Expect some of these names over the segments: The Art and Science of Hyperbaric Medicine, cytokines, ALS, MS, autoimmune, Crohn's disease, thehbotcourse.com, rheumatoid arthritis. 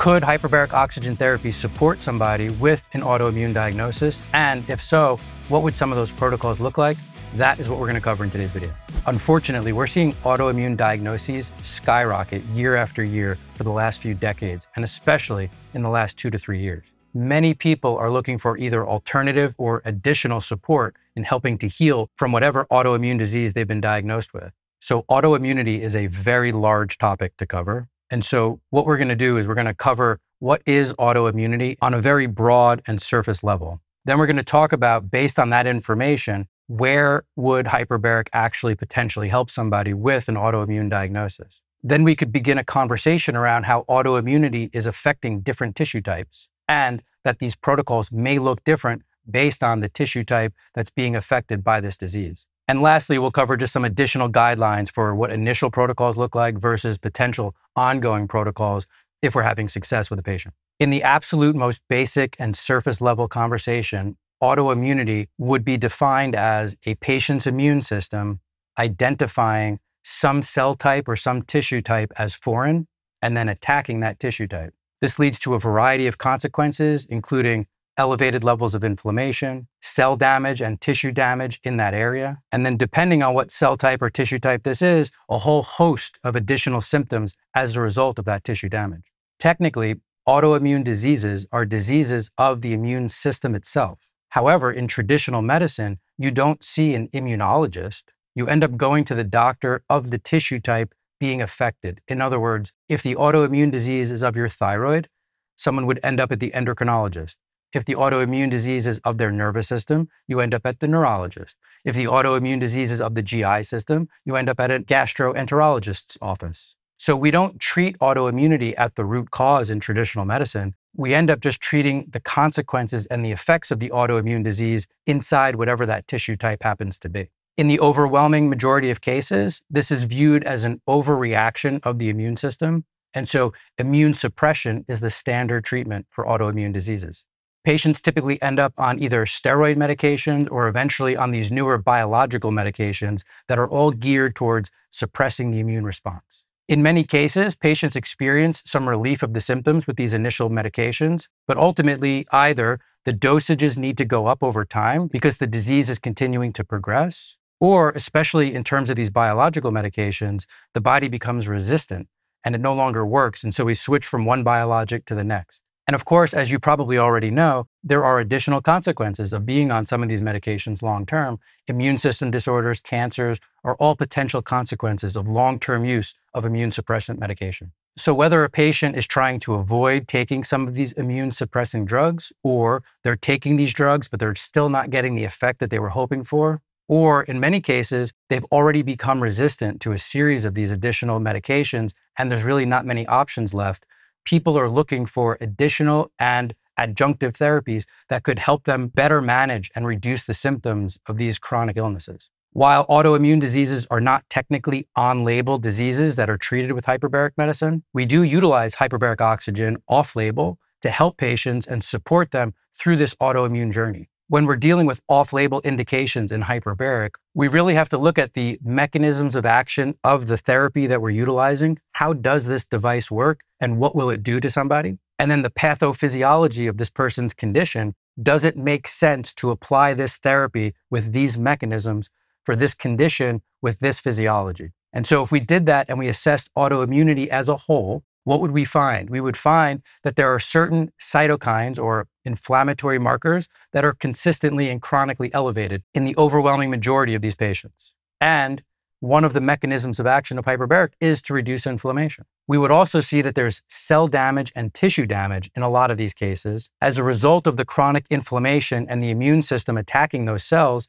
Could hyperbaric oxygen therapy support somebody with an autoimmune diagnosis? And if so, what would some of those protocols look like? That is what we're going to cover in today's video. Unfortunately, we're seeing autoimmune diagnoses skyrocket year after year for the last few decades, and especially in the last 2 to 3 years. Many people are looking for either alternative or additional support in helping to heal from whatever autoimmune disease they've been diagnosed with. So autoimmunity is a very large topic to cover. And so what we're going to do is we're going to cover what is autoimmunity on a very broad and surface level. Then we're going to talk about, based on that information, where would hyperbaric actually potentially help somebody with an autoimmune diagnosis? Then we could begin a conversation around how autoimmunity is affecting different tissue types and that these protocols may look different based on the tissue type that's being affected by this disease. And lastly, we'll cover just some additional guidelines for what initial protocols look like versus potential ongoing protocols if we're having success with a patient. In the absolute most basic and surface level conversation, autoimmunity would be defined as a patient's immune system identifying some cell type or some tissue type as foreign and then attacking that tissue type. This leads to a variety of consequences, including elevated levels of inflammation, cell damage and tissue damage in that area. And then depending on what cell type or tissue type this is, a whole host of additional symptoms as a result of that tissue damage. Technically, autoimmune diseases are diseases of the immune system itself. However, in traditional medicine, you don't see an immunologist. You end up going to the doctor of the tissue type being affected. In other words, if the autoimmune disease is of your thyroid, someone would end up at the endocrinologist. If the autoimmune disease is of their nervous system, you end up at the neurologist. If the autoimmune disease is of the GI system, you end up at a gastroenterologist's office. So we don't treat autoimmunity at the root cause in traditional medicine. We end up just treating the consequences and the effects of the autoimmune disease inside whatever that tissue type happens to be. In the overwhelming majority of cases, this is viewed as an overreaction of the immune system. And so immune suppression is the standard treatment for autoimmune diseases. Patients typically end up on either steroid medications or eventually on these newer biological medications that are all geared towards suppressing the immune response. In many cases, patients experience some relief of the symptoms with these initial medications, but ultimately either the dosages need to go up over time because the disease is continuing to progress, or especially in terms of these biological medications, the body becomes resistant and it no longer works. And so we switch from one biologic to the next. And of course, as you probably already know, there are additional consequences of being on some of these medications long-term. Immune system disorders, cancers are all potential consequences of long-term use of immune suppressant medication. So whether a patient is trying to avoid taking some of these immune suppressing drugs, or they're taking these drugs, but they're still not getting the effect that they were hoping for, or in many cases, they've already become resistant to a series of these additional medications, and there's really not many options left. People are looking for additional and adjunctive therapies that could help them better manage and reduce the symptoms of these chronic illnesses. While autoimmune diseases are not technically on-label diseases that are treated with hyperbaric medicine, we do utilize hyperbaric oxygen off-label to help patients and support them through this autoimmune journey. When we're dealing with off-label indications in hyperbaric, we really have to look at the mechanisms of action of the therapy that we're utilizing. How does this device work and what will it do to somebody? And then the pathophysiology of this person's condition. Does it make sense to apply this therapy with these mechanisms for this condition with this physiology? And so if we did that and we assessed autoimmunity as a whole, what would we find? We would find that there are certain cytokines or inflammatory markers that are consistently and chronically elevated in the overwhelming majority of these patients. And one of the mechanisms of action of hyperbaric is to reduce inflammation. We would also see that there's cell damage and tissue damage in a lot of these cases. As a result of the chronic inflammation and the immune system attacking those cells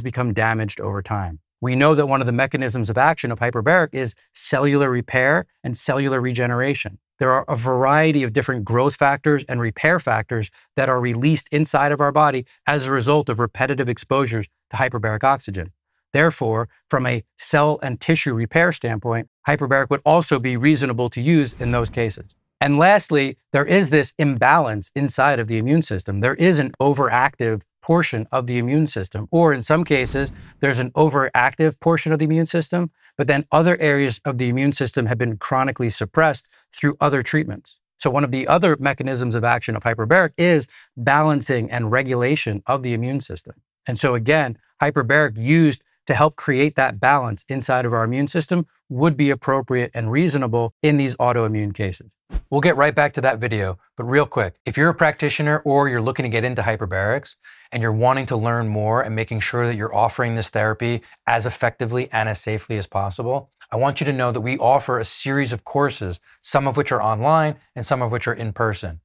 become damaged over time. We know that one of the mechanisms of action of hyperbaric is cellular repair and cellular regeneration. There are a variety of different growth factors and repair factors that are released inside of our body as a result of repetitive exposures to hyperbaric oxygen. Therefore, from a cell and tissue repair standpoint, hyperbaric would also be reasonable to use in those cases. And lastly, there is this imbalance inside of the immune system. There is an overactive portion of the immune system, or in some cases, there's an overactive portion of the immune system, but then other areas of the immune system have been chronically suppressed through other treatments. So one of the other mechanisms of action of hyperbaric is balancing and regulation of the immune system. And so again, hyperbaric used to help create that balance inside of our immune system would be appropriate and reasonable in these autoimmune cases. We'll get right back to that video, but real quick, if you're a practitioner or you're looking to get into hyperbarics and you're wanting to learn more and making sure that you're offering this therapy as effectively and as safely as possible, I want you to know that we offer a series of courses, some of which are online and some of which are in person.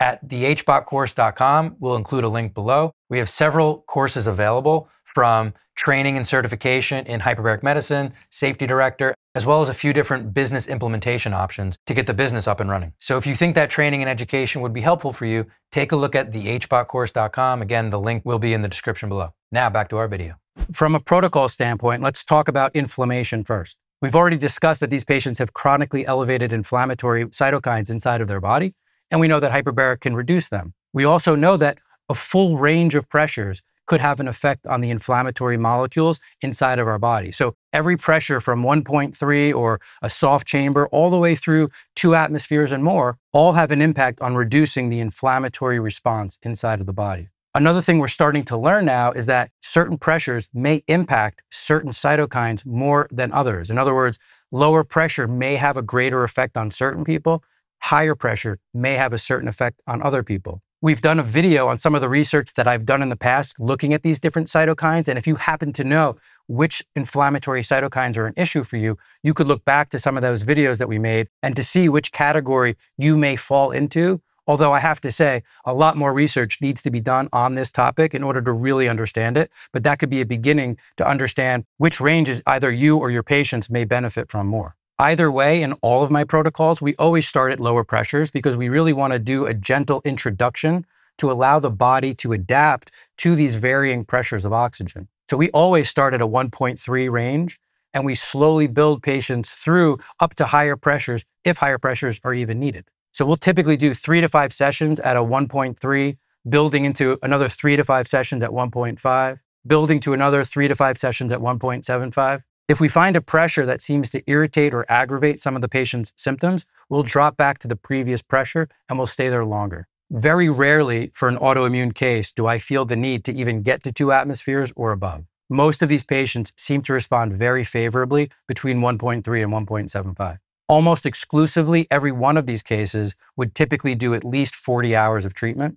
At thehbotcourse.com, we'll include a link below. We have several courses available, from training and certification in hyperbaric medicine, safety director, as well as a few different business implementation options to get the business up and running. So if you think that training and education would be helpful for you, take a look at thehbotcourse.com. Again, the link will be in the description below. Now back to our video. From a protocol standpoint, let's talk about inflammation first. We've already discussed that these patients have chronically elevated inflammatory cytokines inside of their body, and we know that hyperbaric can reduce them. We also know that a full range of pressures could have an effect on the inflammatory molecules inside of our body. So every pressure from 1.3 or a soft chamber all the way through 2 atmospheres and more all have an impact on reducing the inflammatory response inside of the body. Another thing we're starting to learn now is that certain pressures may impact certain cytokines more than others. In other words, lower pressure may have a greater effect on certain people. Higher pressure may have a certain effect on other people. We've done a video on some of the research that I've done in the past looking at these different cytokines, and if you happen to know which inflammatory cytokines are an issue for you, you could look back to some of those videos that we made and to see which category you may fall into. Although I have to say, a lot more research needs to be done on this topic in order to really understand it, but that could be a beginning to understand which ranges either you or your patients may benefit from more. Either way, in all of my protocols, we always start at lower pressures because we really want to do a gentle introduction to allow the body to adapt to these varying pressures of oxygen. So we always start at a 1.3 range, and we slowly build patients through up to higher pressures if higher pressures are even needed. So we'll typically do 3 to 5 sessions at a 1.3, building into another 3 to 5 sessions at 1.5, building to another 3 to 5 sessions at 1.75. If we find a pressure that seems to irritate or aggravate some of the patient's symptoms, we'll drop back to the previous pressure and we'll stay there longer. Very rarely for an autoimmune case do I feel the need to even get to 2 atmospheres or above. Most of these patients seem to respond very favorably between 1.3 and 1.75. Almost exclusively, every one of these cases would typically do at least 40 hours of treatment,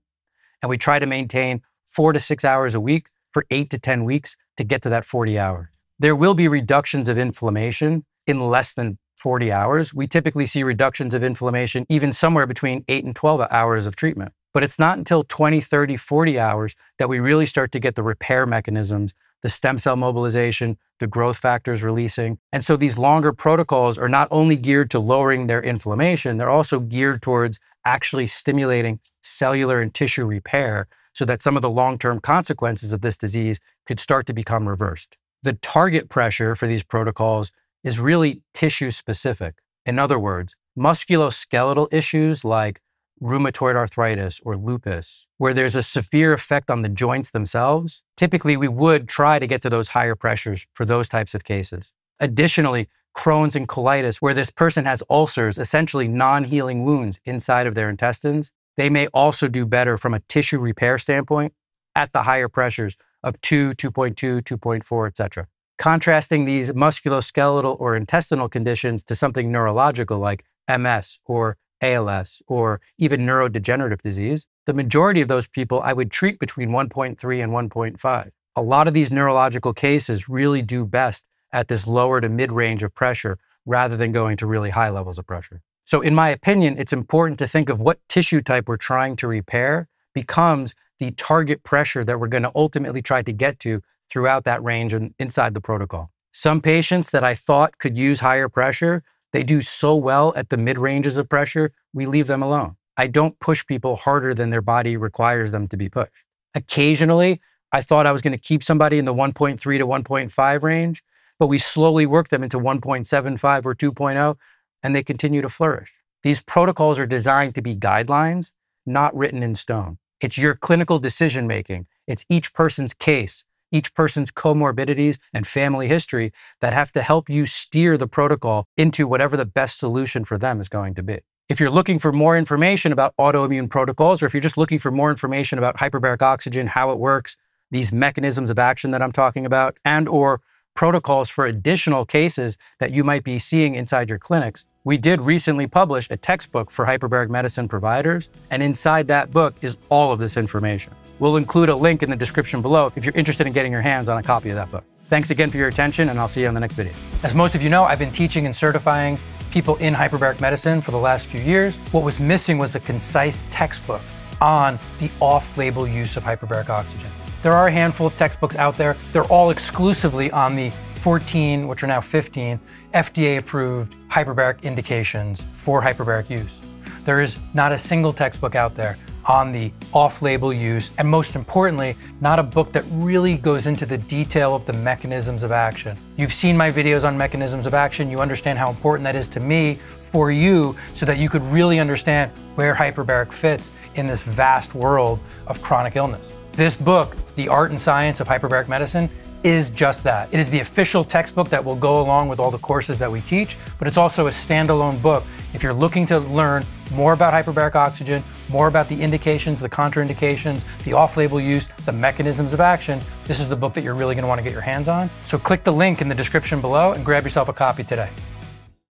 and we try to maintain 4 to 6 hours a week for 8 to 10 weeks to get to that 40 hours. There will be reductions of inflammation in less than 40 hours. We typically see reductions of inflammation even somewhere between 8 and 12 hours of treatment. But it's not until 20, 30, 40 hours that we really start to get the repair mechanisms, the stem cell mobilization, the growth factors releasing. And so these longer protocols are not only geared to lowering their inflammation, they're also geared towards actually stimulating cellular and tissue repair so that some of the long-term consequences of this disease could start to become reversed. The target pressure for these protocols is really tissue specific. In other words, musculoskeletal issues like rheumatoid arthritis or lupus, where there's a severe effect on the joints themselves, typically we would try to get to those higher pressures for those types of cases. Additionally, Crohn's and colitis, where this person has ulcers, essentially non-healing wounds inside of their intestines, they may also do better from a tissue repair standpoint at the higher pressures of 2, 2.2, 2.4, etc. Contrasting these musculoskeletal or intestinal conditions to something neurological like MS or ALS or even neurodegenerative disease, the majority of those people I would treat between 1.3 and 1.5. A lot of these neurological cases really do best at this lower to mid-range of pressure rather than going to really high levels of pressure. So in my opinion, it's important to think of what tissue type we're trying to repair becomes the target pressure that we're going to ultimately try to get to throughout that range and inside the protocol. Some patients that I thought could use higher pressure, they do so well at the mid-ranges of pressure, we leave them alone. I don't push people harder than their body requires them to be pushed. Occasionally, I thought I was going to keep somebody in the 1.3 to 1.5 range, but we slowly work them into 1.75 or 2.0, and they continue to flourish. These protocols are designed to be guidelines, not written in stone. It's your clinical decision-making. It's each person's case, each person's comorbidities and family history that have to help you steer the protocol into whatever the best solution for them is going to be. If you're looking for more information about autoimmune protocols, or if you're just looking for more information about hyperbaric oxygen, how it works, these mechanisms of action that I'm talking about, and or protocols for additional cases that you might be seeing inside your clinics, we did recently publish a textbook for hyperbaric medicine providers, and inside that book is all of this information. We'll include a link in the description below if you're interested in getting your hands on a copy of that book. Thanks again for your attention, and I'll see you on the next video. As most of you know, I've been teaching and certifying people in hyperbaric medicine for the last few years. What was missing was a concise textbook on the off-label use of hyperbaric oxygen. There are a handful of textbooks out there. They're all exclusively on the 14, which are now 15, FDA-approved hyperbaric indications for hyperbaric use. There is not a single textbook out there on the off-label use, and most importantly, not a book that really goes into the detail of the mechanisms of action. You've seen my videos on mechanisms of action. You understand how important that is to me, for you, so that you could really understand where hyperbaric fits in this vast world of chronic illness. This book, The Art and Science of Hyperbaric Medicine, is just that. It is the official textbook that will go along with all the courses that we teach, but it's also a standalone book. If you're looking to learn more about hyperbaric oxygen, more about the indications, the contraindications, the off-label use, the mechanisms of action, this is the book that you're really gonna wanna get your hands on. So click the link in the description below and grab yourself a copy today.